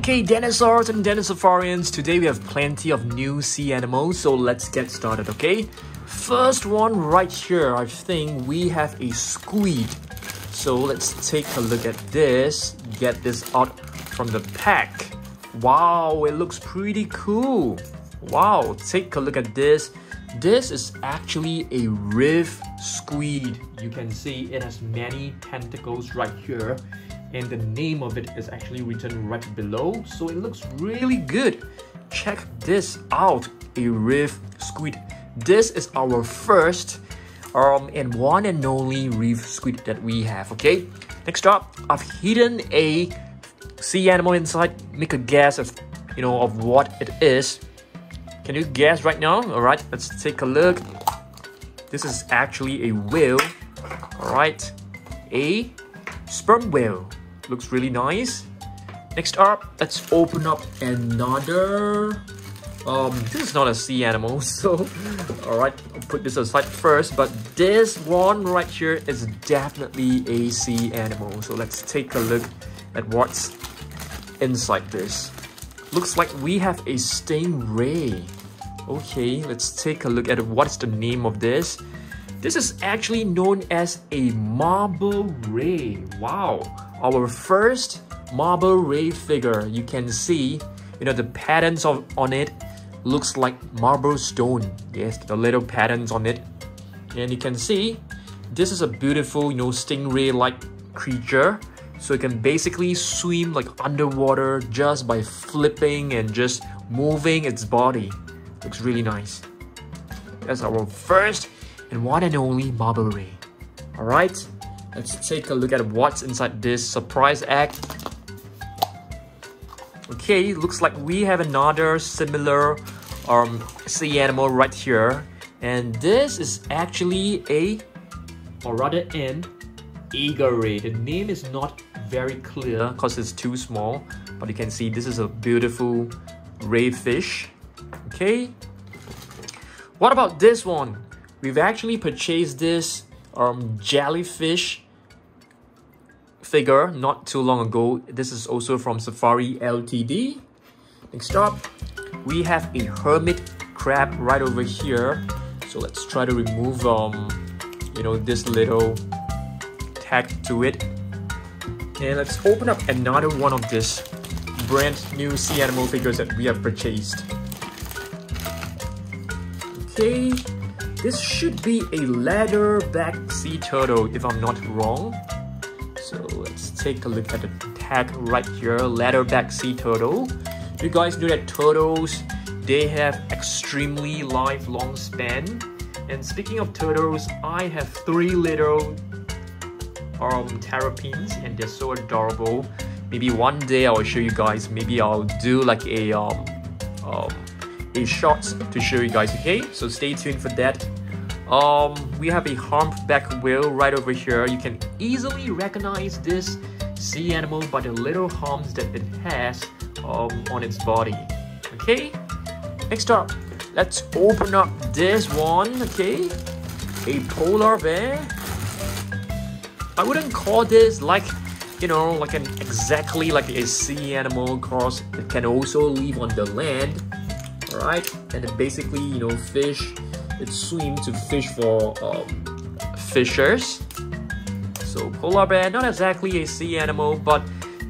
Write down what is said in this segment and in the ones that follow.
Okay, dinosaurs and Denisofarians, today we have plenty of new sea animals, so let's get started, okay? First one right here, I think we have a squid. So let's take a look at this, get this out from the pack. Wow, it looks pretty cool. Wow, take a look at this. This is actually a riff squid. You can see it has many tentacles right here, and the name of it is actually written right below, so it looks really good. Check this out, a reef squid. This is our first and one and only reef squid that we have, okay? Next up, I've hidden a sea animal inside. Make a guess of what it is. Can you guess right now? All right, let's take a look. This is actually a whale, all right? A sperm whale. Looks really nice. Next up, let's open up another. This is not a sea animal, so alright, I'll put this aside first, but this one right here is definitely a sea animal. So let's take a look at what's inside this. Looks like we have a stingray. Okay, let's take a look at what's the name of this. This is actually known as a marble ray. Wow, our first marble ray figure. You can see, the patterns on it looks like marble stone. Yes, the little patterns on it. And you can see, this is a beautiful, stingray-like creature. So it can basically swim like underwater just by flipping and just moving its body. Looks really nice. That's our first and one and only marble ray. Alright, let's take a look at what's inside this surprise egg. Okay, looks like we have another similar sea animal right here. And this is actually an eager ray. The name is not very clear because it's too small, but you can see this is a beautiful rayfish. Okay, what about this one? We've actually purchased this jellyfish figure not too long ago. This is also from Safari Ltd. Next up, we have a hermit crab right over here. So let's try to remove, this little tag to it. And let's open up another one of this brand new sea animal figures that we have purchased. Okay. This should be a leatherback sea turtle, if I'm not wrong. So let's take a look at the tag right here, leatherback sea turtle. You guys know that turtles, they have extremely lifelong span. And speaking of turtles, I have three little terrapins, and they're so adorable. Maybe one day I'll show you guys. Maybe I'll do like a shot to show you guys, okay? So stay tuned for that. We have a humpback whale right over here. You can easily recognize this sea animal by the little humps that it has on its body, okay? Next up, let's open up this one, okay? A polar bear. I wouldn't call this like a sea animal, because it can also live on the land. Right, and it basically, fish. It swims to fish for fishers. So polar bear, not exactly a sea animal, but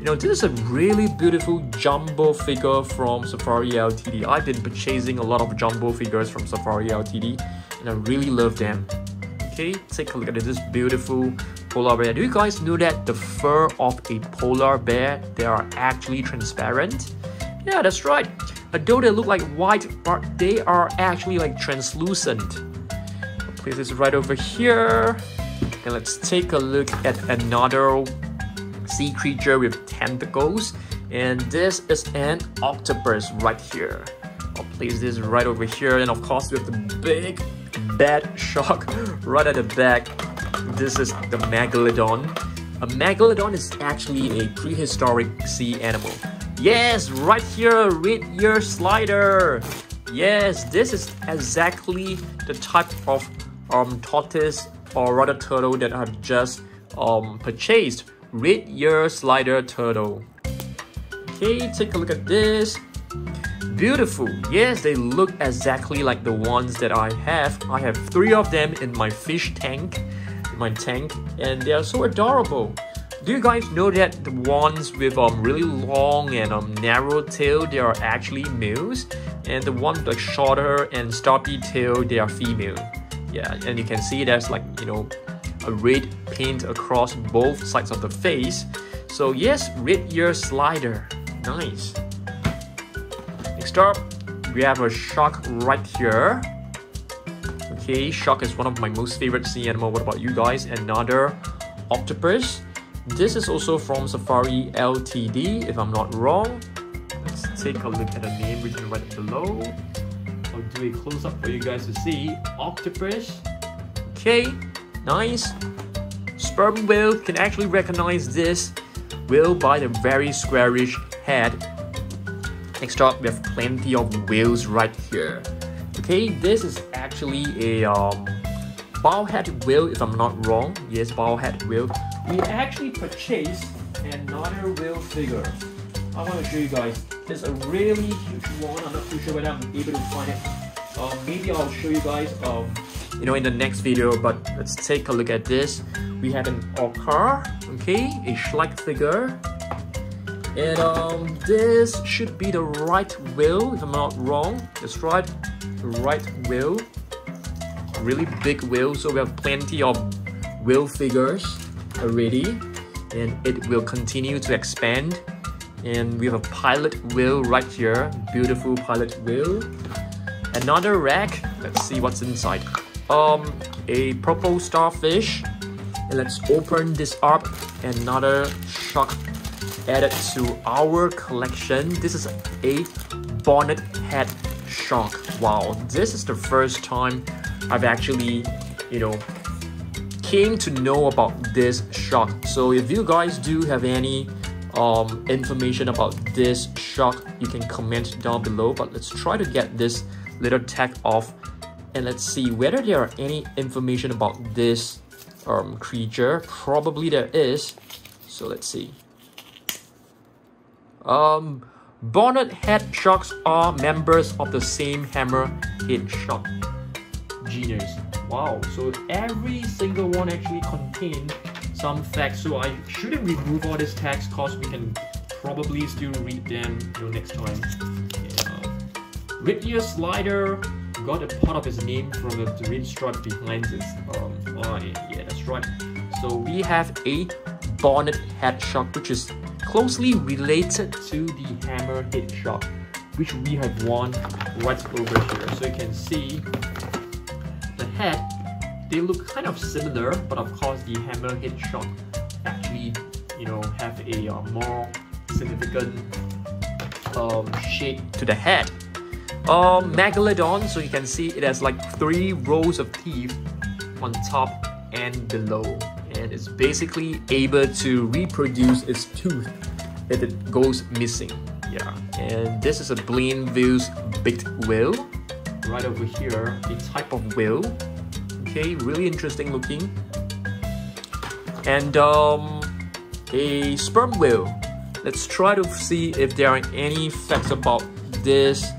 this is a really beautiful jumbo figure from Safari Ltd. I've been purchasing a lot of jumbo figures from Safari Ltd, and I really love them. Okay, take a look at this beautiful polar bear. Do you guys know that the fur of a polar bear, they are actually transparent? Yeah, that's right. Although they look like white, but they are actually like translucent. I'll place this right over here. And let's take a look at another sea creature with tentacles. And this is an octopus right here. I'll place this right over here. And of course, with the big bad shark right at the back. This is the Megalodon. A Megalodon is actually a prehistoric sea animal. Yes, right here, Red Ear Slider. Yes, this is exactly the type of tortoise or rather turtle that I've just purchased. Red Ear Slider turtle. Okay, take a look at this. Beautiful. Yes, they look exactly like the ones that I have. I have 3 of them in my fish tank, and they are so adorable. Do you guys know that the ones with really long and narrow tail, they are actually males, and the one with like shorter and stubby tail, they are female. Yeah, and you can see there's like, you know, a red paint across both sides of the face. So yes, Red Ear Slider, nice. Next up, we have a shark right here. Okay, shark is one of my most favorite sea animal. What about you guys? Another octopus. This is also from Safari Ltd, if I'm not wrong. Let's take a look at the name written right below. I'll do a close-up for you guys to see. Octopus. Okay, nice. Sperm whale, can actually recognize this whale by the very squarish head. Next up, we have plenty of whales right here. Okay, this is actually a bowhead whale, if I'm not wrong. Yes, bowhead whale. We actually purchased another whale figure. I want to show you guys. There's a really huge one. I'm not too sure whether I'm able to find it. Maybe I'll show you guys you know, in the next video, but let's take a look at this. We have an orca, okay, a Schleich figure. And this should be the right whale, if I'm not wrong. That's right, the right whale. Really big whale, so we have plenty of whale figures already, and it will continue to expand. And we have a pilot whale right here, beautiful pilot whale. Another rack, let's see what's inside. A purple starfish, and let's open this up. Another shark added to our collection. This is a bonnet head shark. Wow, this is the first time I've actually, you know, came to know about this shark. So if you guys do have any information about this shark, you can comment down below. But let's try to get this little tag off, and let's see whether there are any information about this creature. Probably there is. So let's see. Bonnet head sharks are members of the same hammerhead shark genus. Wow, so every single one actually contains some facts, so I shouldn't remove all these tags because we can probably still read them, you know, next time. Yeah. Red Ear Slider got a part of his name from the rim strut behind his eye. Yeah, that's right. So we have a bonnet head shark, which is closely related to the hammerhead shark, which we have one right over here. So you can see the head, they look kind of similar, but of course the hammerhead shark actually, you know, have a more significant shape to the head. Megalodon, so you can see it has like 3 rows of teeth on top and below, and it's basically able to reproduce its tooth if it goes missing. Yeah, and this is a Blainville's beaked whale. Right over here, a type of whale. Okay, really interesting looking. And a sperm whale. Let's try to see if there are any facts about this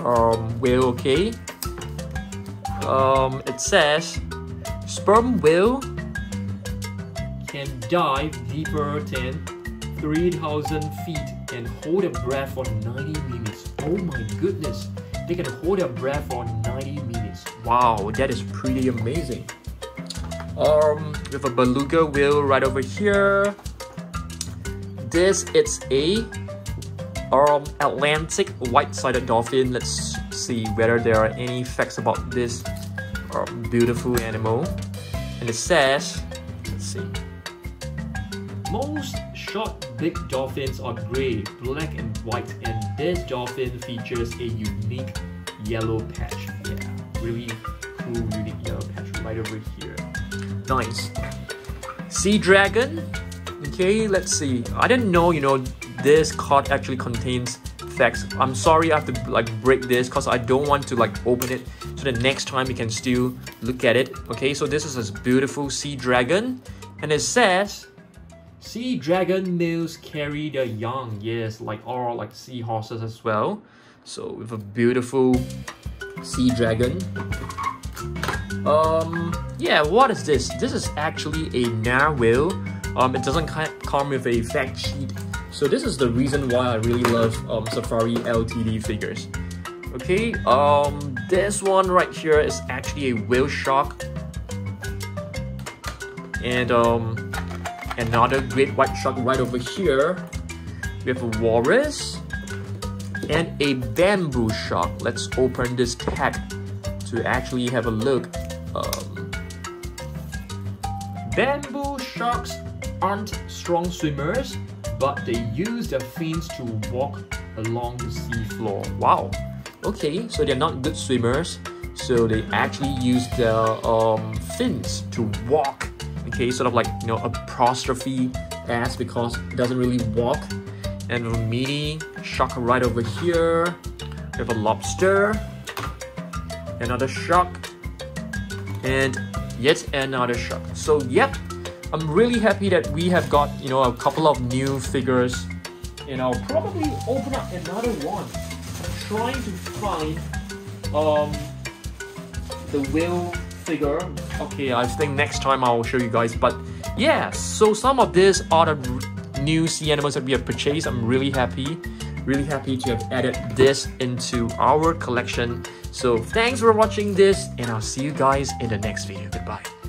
whale. Okay, it says sperm whale can dive deeper than 3,000 feet and hold their breath for 90 minutes. Oh my goodness. They can hold their breath for 90 minutes. Wow, that is pretty amazing. We have a beluga whale right over here. This is a Atlantic white-sided dolphin. Let's see whether there are any facts about this beautiful animal. And it says, let's see. Most short-beaked dolphins are grey, black and white, and this dolphin features a unique yellow patch. Yeah, really cool unique yellow patch right over here. Nice. Sea dragon. Okay, let's see. I didn't know, you know, this card actually contains facts. I'm sorry I have to like break this because I don't want to like open it, so the next time you can still look at it. Okay, so this is a beautiful sea dragon, and it says Sea dragon males carry their young, yes, like all like seahorses as well. So with a beautiful sea dragon. Yeah, what is this? This is actually a narwhal. It doesn't come with a fact sheet. So this is the reason why I really love Safari Ltd figures. Okay, this one right here is actually a whale shark. And another great white shark right over here. We have a walrus and a bamboo shark. Let's open this pack to actually have a look. Bamboo sharks aren't strong swimmers, but they use their fins to walk along the seafloor. Wow. Okay, so they're not good swimmers, so they actually use their fins to walk. Okay, sort of like, you know, apostrophe S because it doesn't really walk. And a mini shark right over here. We have a lobster, another shark, and yet another shark. So yep, I'm really happy that we have got, you know, a couple of new figures, and I'll probably open up another one. I'm trying to find the whale figure. Okay, I think next time I'll show you guys, but yeah, so some of these are the new sea animals that we have purchased. I'm really happy to have added this into our collection. So thanks for watching this, and I'll see you guys in the next video. Goodbye.